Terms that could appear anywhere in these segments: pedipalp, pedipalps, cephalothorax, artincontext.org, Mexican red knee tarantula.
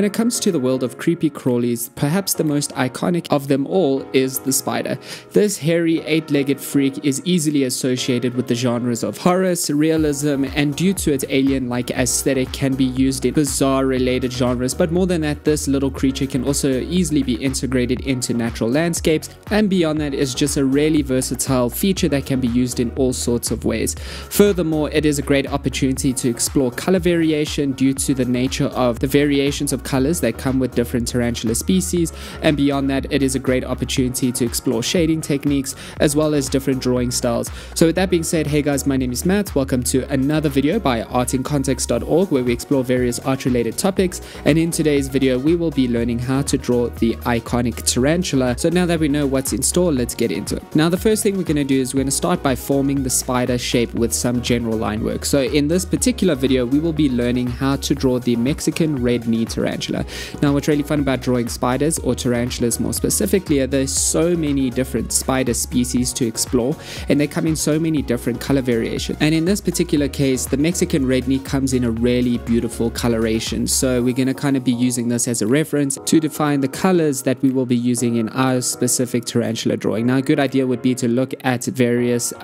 When it comes to the world of creepy crawlies, perhaps the most iconic of them all is the spider. This hairy, eight-legged freak is easily associated with the genres of horror, surrealism, and due to its alien-like aesthetic can be used in bizarre-related genres, but more than that, this little creature can also easily be integrated into natural landscapes, and beyond that is just a really versatile feature that can be used in all sorts of ways. Furthermore, it is a great opportunity to explore color variation due to the nature of the variations of colors that come with different tarantula species, and beyond that, it is a great opportunity to explore shading techniques as well as different drawing styles. So with that being said, hey guys, my name is Matt. Welcome to another video by artincontext.org, where we explore various art related topics, and in today's video we will be learning how to draw the iconic tarantula. So now that we know what's in store, let's get into it. Now the first thing we're going to do is we're going to start by forming the spider shape with some general line work. So in this particular video we will be learning how to draw the Mexican red knee tarantula. Now what's really fun about drawing spiders, or tarantulas more specifically, are there's so many different spider species to explore, and they come in so many different color variations. And in this particular case, the Mexican red knee comes in a really beautiful coloration, so we're going to kind of be using this as a reference to define the colors that we will be using in our specific tarantula drawing. Now a good idea would be to look at various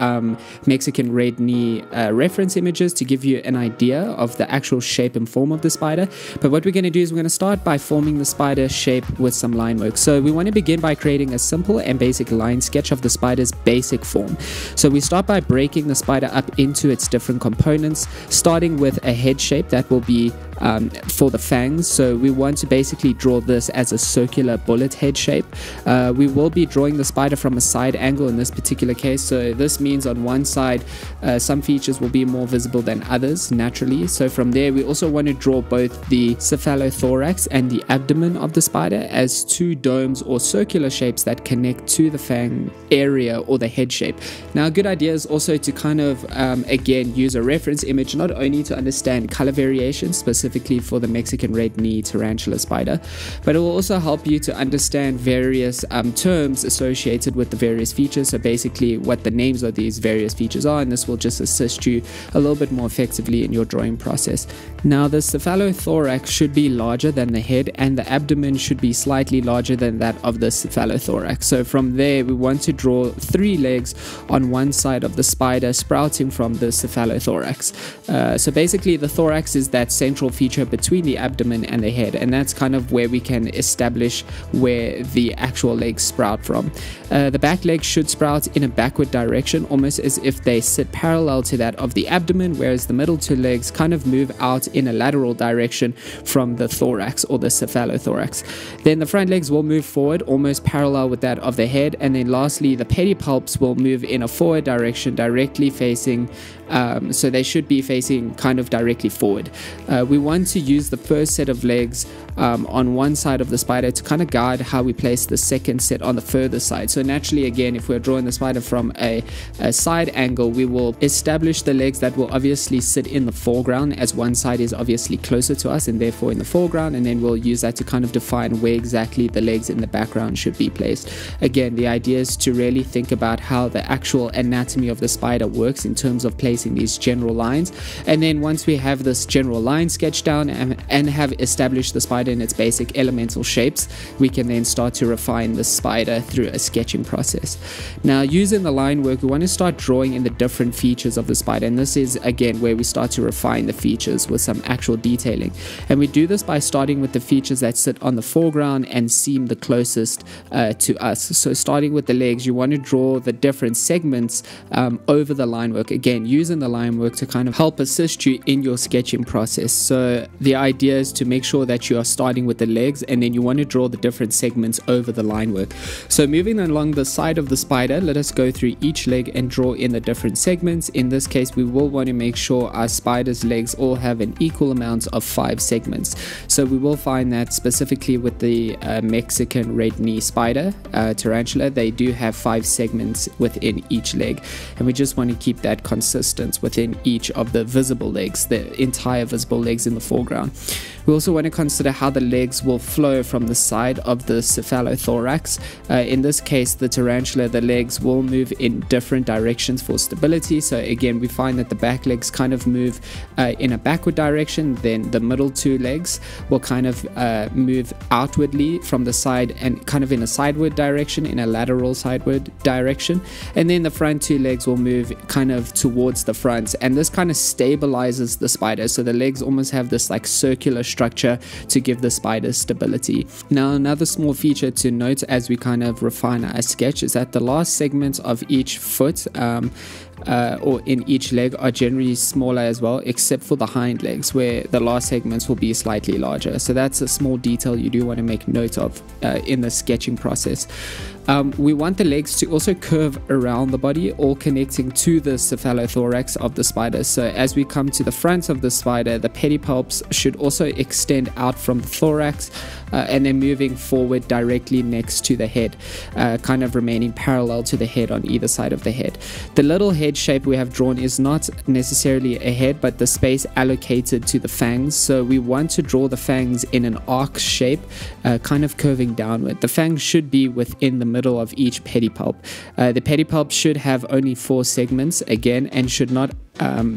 Mexican red knee reference images to give you an idea of the actual shape and form of the spider. But what we're going to do is we're going to start by forming the spider shape with some line work. So we want to begin by creating a simple and basic line sketch of the spider's basic form. So we start by breaking the spider up into its different components, starting with a head shape that will be for the fangs. So we want to basically draw this as a circular bullet head shape. We will be drawing the spider from a side angle in this particular case, so this means on one side some features will be more visible than others naturally. So from there we also want to draw both the cephalothorax and the abdomen of the spider as two domes or circular shapes that connect to the fang area or the head shape. Now a good idea is also to kind of again use a reference image, not only to understand color variations specifically for the Mexican red knee tarantula spider, but it will also help you to understand various terms associated with the various features, so basically what the names of these various features are, and this will just assist you a little bit more effectively in your drawing process. Now the cephalothorax should be larger than the head, and the abdomen should be slightly larger than that of the cephalothorax. So from there we want to draw three legs on one side of the spider sprouting from the cephalothorax. So basically the thorax is that central feature between the abdomen and the head, and that's kind of where we can establish where the actual legs sprout from. The back legs should sprout in a backward direction, almost as if they sit parallel to that of the abdomen, whereas the middle two legs kind of move out in a lateral direction from the thorax or the cephalothorax. Then the front legs will move forward almost parallel with that of the head, and then lastly the pedipalps will move in a forward direction directly facing so they should be facing kind of directly forward. We want to use the first set of legs on one side of the spider to kind of guide how we place the second set on the further side. So naturally, again, if we're drawing the spider from a side angle, we will establish the legs that will obviously sit in the foreground, as one side is obviously closer to us and therefore in the foreground, and then we'll use that to kind of define where exactly the legs in the background should be placed. Again, the idea is to really think about how the actual anatomy of the spider works in terms of placing these general lines, and then once we have this general line sketched down and have established the spider in its basic elemental shapes, we can then start to refine the spider through a sketching process. Now using the line work, we want to start drawing in the different features of the spider, and this is again where we start to refine the features with some actual detailing, and we do this by starting with the features that sit on the foreground and seem the closest to us. So starting with the legs, you want to draw the different segments over the line work, again using the line work to kind of help assist you in your sketching process. So the idea is to make sure that you are starting with the legs, and then you want to draw the different segments over the line work. So moving along the side of the spider, let us go through each leg and draw in the different segments. In this case, we will want to make sure our spider's legs all have an equal amount of 5 segments. So we will find that specifically with the Mexican red knee spider tarantula, they do have 5 segments within each leg, and we just want to keep that consistent within each of the visible legs, the entire visible legs in the foreground. We also want to consider how the legs will flow from the side of the cephalothorax. In this case, the tarantula, the legs will move in different directions for stability. So again, we find that the back legs kind of move in a backward direction, then the middle two legs will kind of move outwardly from the side and kind of in a sideward direction, in a lateral sideward direction. And then the front two legs will move kind of towards the front. And this kind of stabilizes the spider. So the legs almost have this like circular structure to give the spider stability. Now, another small feature to note as we kind of refine our sketch is that the last segments of each foot or in each leg are generally smaller as well, except for the hind legs, where the last segments will be slightly larger. So that's a small detail you do want to make note of in the sketching process. We want the legs to also curve around the body, all connecting to the cephalothorax of the spider. So as we come to the front of the spider, the pedipalps should also extend out from the thorax and then moving forward directly next to the head, kind of remaining parallel to the head on either side of the head. The little head shape we have drawn is not necessarily a head, but the space allocated to the fangs. So we want to draw the fangs in an arc shape, kind of curving downward. The fangs should be within the middle of each pedipalp. The pedipalp should have only 4 segments again and should not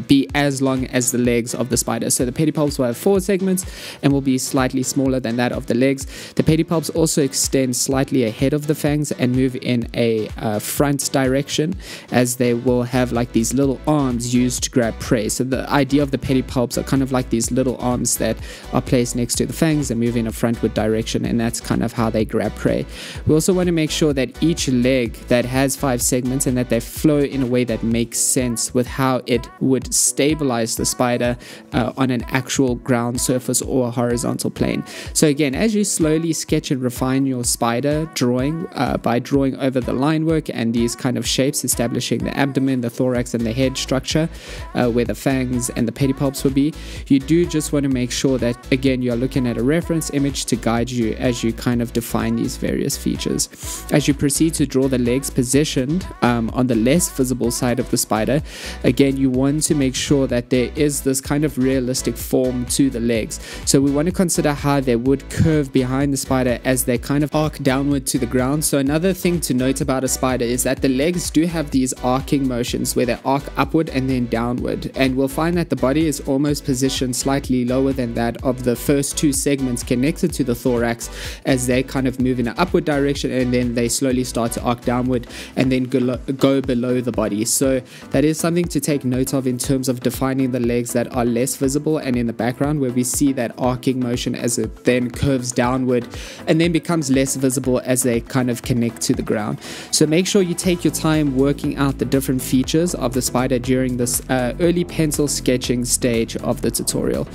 be as long as the legs of the spider. So the pedipalps will have 4 segments and will be slightly smaller than that of the legs. The pedipalps also extend slightly ahead of the fangs and move in a front direction, as they will have like these little arms used to grab prey. So the idea of the pedipalps are kind of like these little arms that are placed next to the fangs and move in a frontward direction, and that's kind of how they grab prey. We also want to make sure that each leg that has 5 segments and that they flow in a way that makes sense with how it would stabilize the spider on an actual ground surface or a horizontal plane. So again, as you slowly sketch and refine your spider drawing by drawing over the line work and these kind of shapes, establishing the abdomen, the thorax, and the head structure where the fangs and the pedipalps will be, you do just want to make sure that again you're looking at a reference image to guide you as you kind of define these various features. As you proceed to draw the legs positioned on the less visible side of the spider, again you want to make sure that there is this kind of realistic form to the legs. So we want to consider how they would curve behind the spider as they kind of arc downward to the ground. So another thing to note about a spider is that the legs do have these arcing motions where they arc upward and then downward. And we'll find that the body is almost positioned slightly lower than that of the first 2 segments connected to the thorax, as they kind of move in an upward direction and then they slowly start to arc downward and then go below the body. So that is something to take note of in terms of defining the legs that are less visible and in the background, where we see that arcing motion as it then curves downward and then becomes less visible as they kind of connect to the ground. So make sure you take your time working out the different features of the spider during this early pencil sketching stage of the tutorial.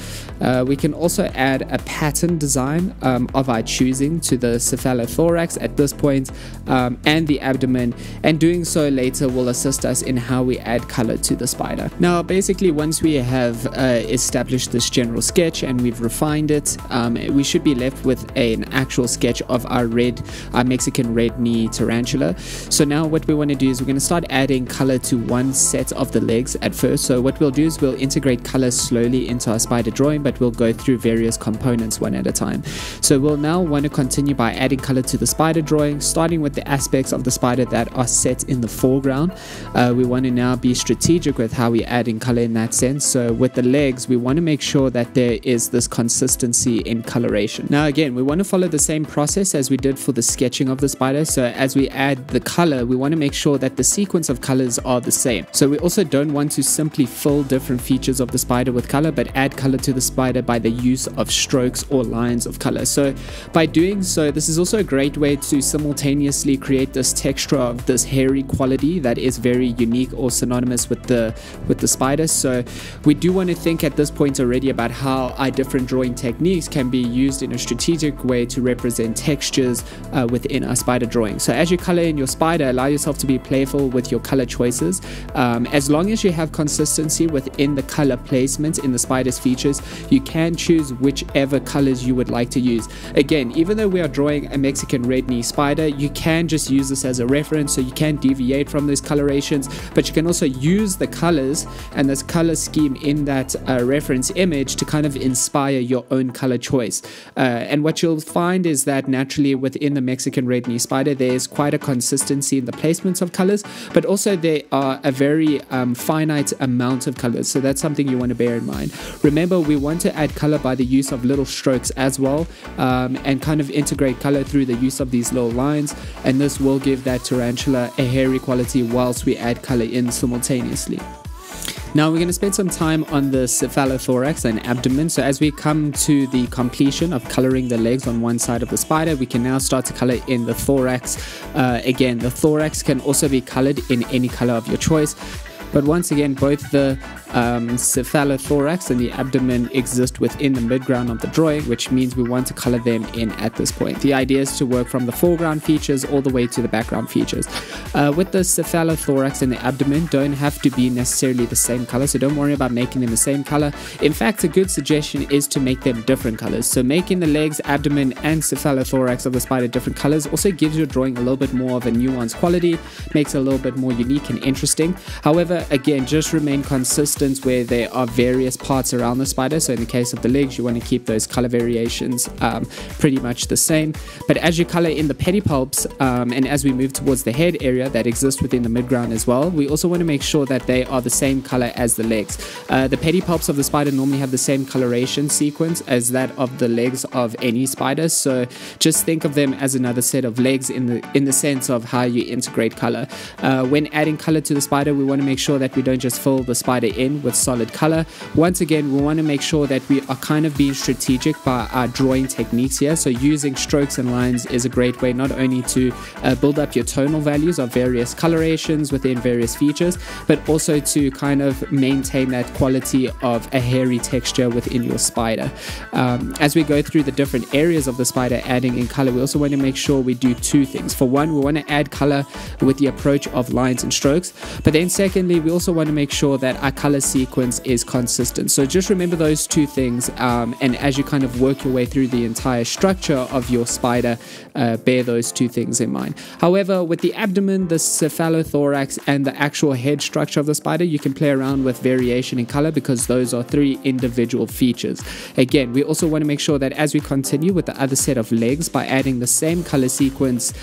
We can also add a pattern design of our choosing to the cephalothorax at this point, and the abdomen, and doing so later will assist us in how we add color to the spider. Now, basically, once we have established this general sketch and we've refined it, we should be left with an actual sketch of our Mexican red knee tarantula. So now what we want to do is we're going to start adding color to one set of the legs at first. So what we'll do is we'll integrate color slowly into our spider drawing, but we'll go through various components one at a time. So we'll now want to continue by adding color to the spider drawing, starting with the aspects of the spider that are set in the foreground. We want to now be strategic with how we add in color in that sense. So with the legs, we want to make sure that there is this consistency in coloration. Now again, we want to follow the same process as we did for the sketching of the spider. So as we add the color, we want to make sure that the sequence of colors are the same. So we also don't want to simply fill different features of the spider with color, but add color to the spider by the use of strokes or lines of color. So by doing so, this is also a great way to simultaneously create this texture of this hairy quality that is very unique or synonymous with the spider. So we do want to think at this point already about how our different drawing techniques can be used in a strategic way to represent textures within our spider drawing. So as you color in your spider, allow yourself to be playful with your color choices. As long as you have consistency within the color placement in the spider's features, you can choose whichever colors you would like to use. Again, even though we are drawing a Mexican red knee spider, you can just use this as a reference, so you can deviate from those colorations, but you can also use the colors colors and this color scheme in that reference image to kind of inspire your own color choice. And what you'll find is that naturally within the Mexican red knee spider, there's quite a consistency in the placements of colors, but also there are a very finite amount of colors. So that's something you want to bear in mind. Remember, we want to add color by the use of little strokes as well, and kind of integrate color through the use of these little lines. And this will give that tarantula a hairy quality whilst we add color in simultaneously. Now we're going to spend some time on the cephalothorax and abdomen. So as we come to the completion of coloring the legs on one side of the spider, we can now start to color in the thorax. Again, the thorax can also be colored in any color of your choice. But once again, both the cephalothorax and the abdomen exist within the midground of the drawing, which means we want to color them in at this point. The idea is to work from the foreground features all the way to the background features. With the cephalothorax and the abdomen, don't have to be necessarily the same color, so don't worry about making them the same color. In fact, a good suggestion is to make them different colors. So making the legs, abdomen, and cephalothorax of the spider different colors also gives your drawing a little bit more of a nuanced quality, makes it a little bit more unique and interesting. However, again, just remain consistent where there are various parts around the spider. So in the case of the legs, you want to keep those color variations pretty much the same. But as you color in the pedipalps and as we move towards the head area that exists within the midground as well, we also want to make sure that they are the same color as the legs. The pedipalps of the spider normally have the same coloration sequence as that of the legs of any spider. So just think of them as another set of legs in the sense of how you integrate color. When adding color to the spider, we want to make sure that we don't just fill the spider in with solid color. Once again, we want to make sure that we are kind of being strategic by our drawing techniques here. So using strokes and lines is a great way not only to build up your tonal values of various colorations within various features, but also to kind of maintain that quality of a hairy texture within your spider. As we go through the different areas of the spider adding in color, we also want to make sure we do two things. For one, we want to add color with the approach of lines and strokes, but then secondly, we also want to make sure that our color sequence is consistent. So just remember those two things, and as you kind of work your way through the entire structure of your spider, bear those two things in mind. However, with the abdomen, the cephalothorax, and the actual head structure of the spider, you can play around with variation in color because those are three individual features. Again, we also want to make sure that as we continue with the other set of legs by adding the same color sequence,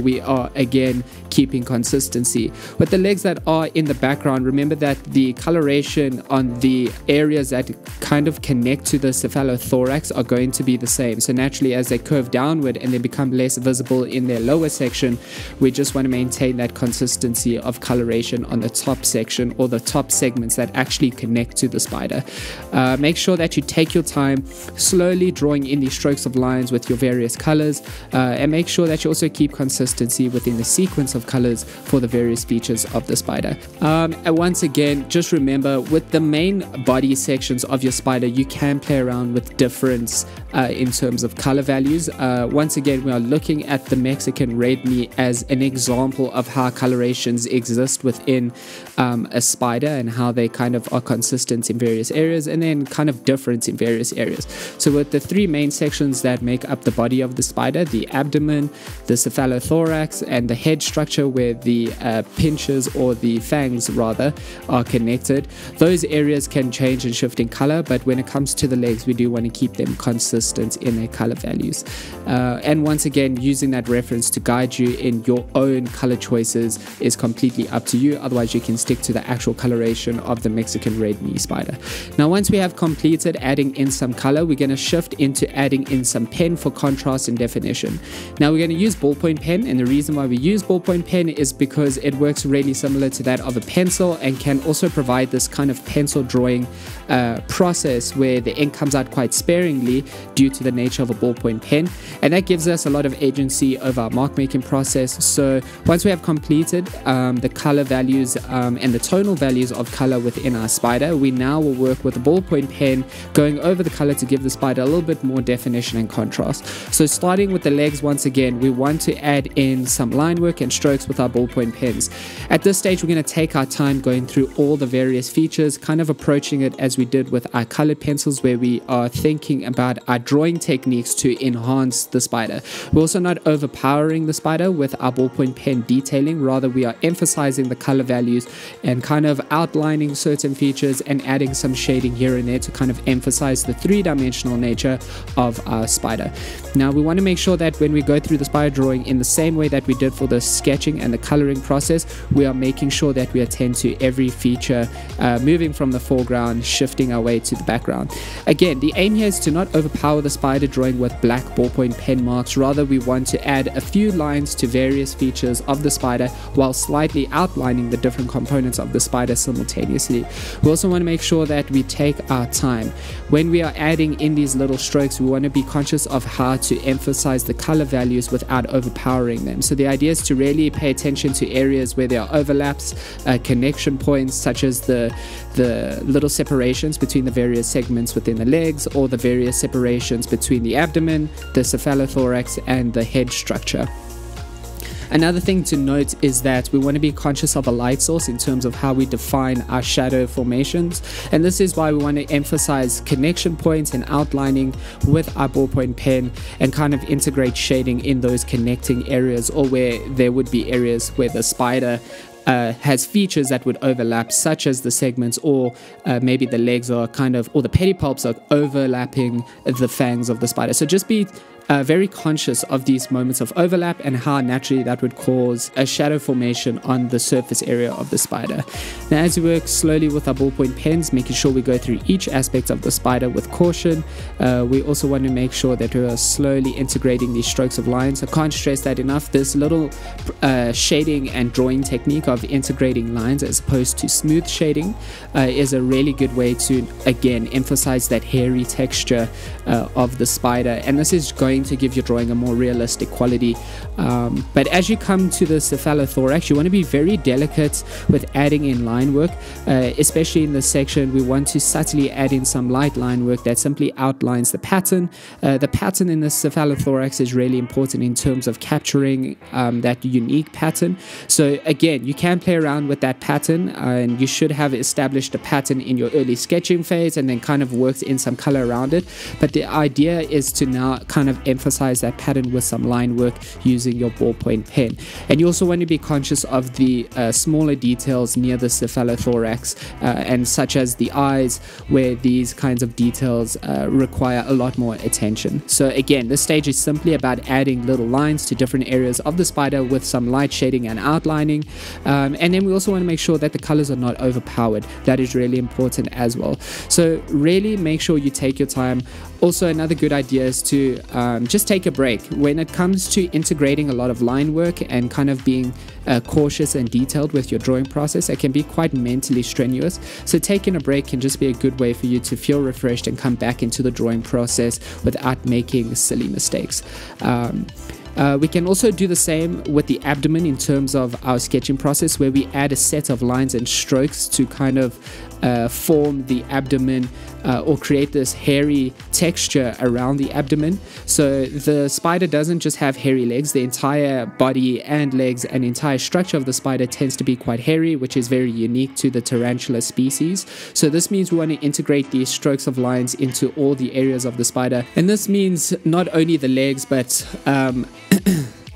we are again keeping consistency. With the legs that are in the background, remember that the coloration on the areas that kind of connect to the cephalothorax are going to be the same. So naturally, as they curve downward and they become less visible in their lower section, we just want to maintain that consistency of coloration on the top section or the top segments that actually connect to the spider. Make sure that you take your time slowly drawing in these strokes of lines with your various colors, and make sure that you also keep consistency within the sequence of colors for the various features of the spider. And once again, just remember with the main body sections of your spider, you can play around with difference in terms of color values. Once again, we are looking at the Mexican red knee as an example of how colorations exist within a spider and how they kind of are consistent in various areas and then kind of different in various areas. So with the three main sections that make up the body of the spider, the abdomen, the cephalothorax, and the head structure where the pinches or the fangs rather are connected, those areas can change and shift in color, but when it comes to the legs, we do want to keep them consistent in their color values. And once again, using that reference to guide you in your own color choices is completely up to you. Otherwise, you can stick to the actual coloration of the Mexican red knee spider. Now, once we have completed adding in some color, we're going to shift into adding in some pen for contrast and definition. Now, we're going to use ballpoint pen, and the reason why we use ballpoint pen is because it works really similar to that of a pencil and can also provide this kind of pencil drawing process where the ink comes out quite sparingly due to the nature of a ballpoint pen, and that gives us a lot of agency over our mark making process. So once we have completed the color values and the tonal values of color within our spider, we now will work with a ballpoint pen going over the color to give the spider a little bit more definition and contrast. So starting with the legs, once again, we want to add in some line work and strokes with our ballpoint pens. At this stage, we're going to take our time going through all the various features, kind of approaching it as we did with our colored pencils, where we are thinking about our drawing techniques to enhance the spider. We're also not overpowering the spider with our ballpoint pen detailing, rather we are emphasizing the color values and kind of outlining certain features and adding some shading here and there to kind of emphasize the three-dimensional nature of our spider. Now we want to make sure that when we go through the spider drawing in the same way that we did for the sketching and the coloring process, we are making sure that we attend to every feature, moving from the foreground, shifting our way to the background. Again, the aim here is to not overpower the spider drawing with black ballpoint pen marks, rather we want to add a few lines to various features of the spider while slightly outlining the different components of the spider simultaneously. We also want to make sure that we take our time. When we are adding in these little strokes, we want to be conscious of how to emphasize the color values without overpowering them. So the idea is to really pay attention to areas where there are overlaps, connection points such as the little separations between the various segments within the legs, or the various separations between the abdomen, the cephalothorax, and the head structure. Another thing to note is that we want to be conscious of a light source in terms of how we define our shadow formations, and this is why we want to emphasize connection points and outlining with our ballpoint pen, and kind of integrate shading in those connecting areas, or where there would be areas where the spider has features that would overlap, such as the segments, or maybe the legs are kind of, or the pedipalps are overlapping the fangs of the spider. So just be very conscious of these moments of overlap and how naturally that would cause a shadow formation on the surface area of the spider. Now, as we work slowly with our ballpoint pens, making sure we go through each aspect of the spider with caution, we also want to make sure that we are slowly integrating these strokes of lines. I can't stress that enough. This little shading and drawing technique of integrating lines as opposed to smooth shading is a really good way to, again, emphasize that hairy texture of the spider, and this is going to give your drawing a more realistic quality. But as you come to the cephalothorax, you want to be very delicate with adding in line work, especially in this section. We want to subtly add in some light line work that simply outlines the pattern. The pattern in the cephalothorax is really important in terms of capturing that unique pattern. So again, you can play around with that pattern, and you should have established a pattern in your early sketching phase and then kind of worked in some color around it. But the idea is to now kind of emphasize that pattern with some line work using your ballpoint pen. And you also want to be conscious of the smaller details near the cephalothorax, and such as the eyes, where these kinds of details require a lot more attention. So again, this stage is simply about adding little lines to different areas of the spider with some light shading and outlining, and then we also want to make sure that the colors are not overpowered. That is really important as well. So really make sure you take your time. Also, another good idea is to just take a break. When it comes to integrating a lot of line work and kind of being cautious and detailed with your drawing process, it can be quite mentally strenuous. So taking a break can just be a good way for you to feel refreshed and come back into the drawing process without making silly mistakes. We can also do the same with the abdomen in terms of our sketching process, where we add a set of lines and strokes to kind of form the abdomen, or create this hairy texture around the abdomen. So the spider doesn't just have hairy legs. The entire body and legs and entire structure of the spider tends to be quite hairy, which is very unique to the tarantula species. So this means we want to integrate these strokes of lines into all the areas of the spider, and this means not only the legs, but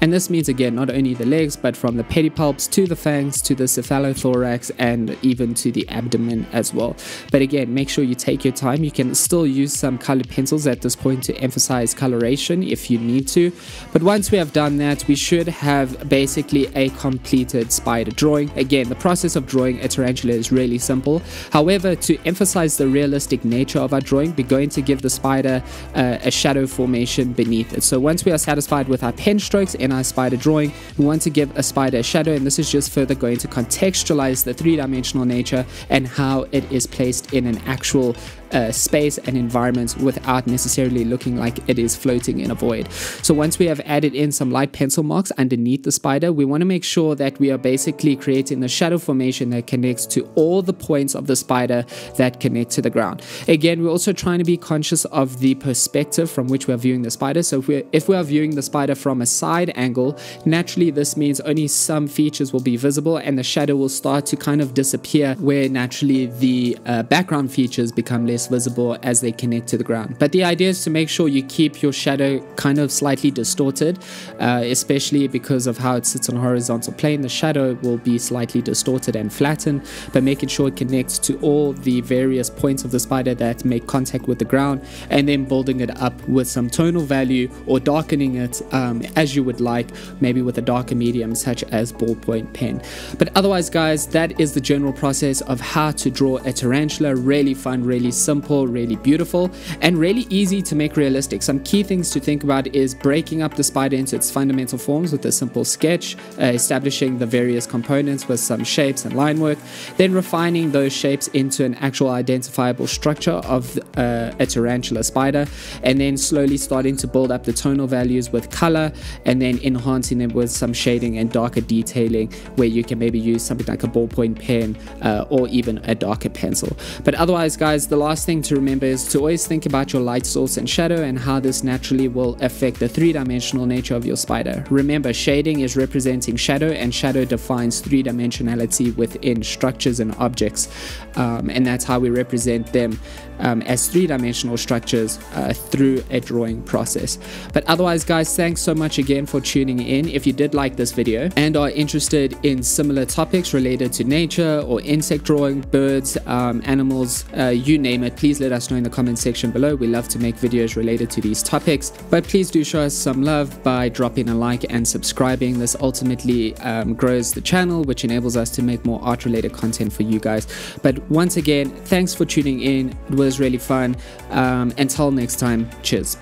and this means, again, not only the legs, but from the pedipalps to the fangs to the cephalothorax and even to the abdomen as well. But again, make sure you take your time. You can still use some colored pencils at this point to emphasize coloration if you need to. But once we have done that, we should have basically a completed spider drawing. Again, the process of drawing a tarantula is really simple. However, to emphasize the realistic nature of our drawing, we're going to give the spider a shadow formation beneath it. So once we are satisfied with our pen strokes in our spider drawing, we want to give a spider a shadow, and this is just further going to contextualize the three-dimensional nature and how it is placed in an actual space and environments without necessarily looking like it is floating in a void. So once we have added in some light pencil marks underneath the spider, we want to make sure that we are basically creating the shadow formation that connects to all the points of the spider that connect to the ground. Again, we're also trying to be conscious of the perspective from which we are viewing the spider. So if we are viewing the spider from a side angle, naturally this means only some features will be visible and the shadow will start to kind of disappear, where naturally the background features become less visible as they connect to the ground. But the idea is to make sure you keep your shadow kind of slightly distorted, especially because of how it sits on a horizontal plane. The shadow will be slightly distorted and flattened, but making sure it connects to all the various points of the spider that make contact with the ground, and then building it up with some tonal value or darkening it as you would like, maybe with a darker medium such as ballpoint pen. But otherwise, guys, that is the general process of how to draw a tarantula. Really fun, really simple, really beautiful, and really easy to make realistic. Some key things to think about is breaking up the spider into its fundamental forms with a simple sketch, establishing the various components with some shapes and line work, then refining those shapes into an actual identifiable structure of a tarantula spider, and then slowly starting to build up the tonal values with color, and then enhancing them with some shading and darker detailing, where you can maybe use something like a ballpoint pen or even a darker pencil. But otherwise, guys, the last thing to remember is to always think about your light source and shadow and how this naturally will affect the three-dimensional nature of your spider. Remember, shading is representing shadow, and shadow defines three-dimensionality within structures and objects, and that's how we represent them as three-dimensional structures through a drawing process. But otherwise, guys, thanks so much again for tuning in. If you did like this video and are interested in similar topics related to nature or insect drawing, birds, animals, you name it, please let us know in the comment section below. We love to make videos related to these topics, but please do show us some love by dropping a like and subscribing. This ultimately grows the channel, which enables us to make more art related content for you guys. But once again, thanks for tuning in. It was really fun. Until next time, cheers.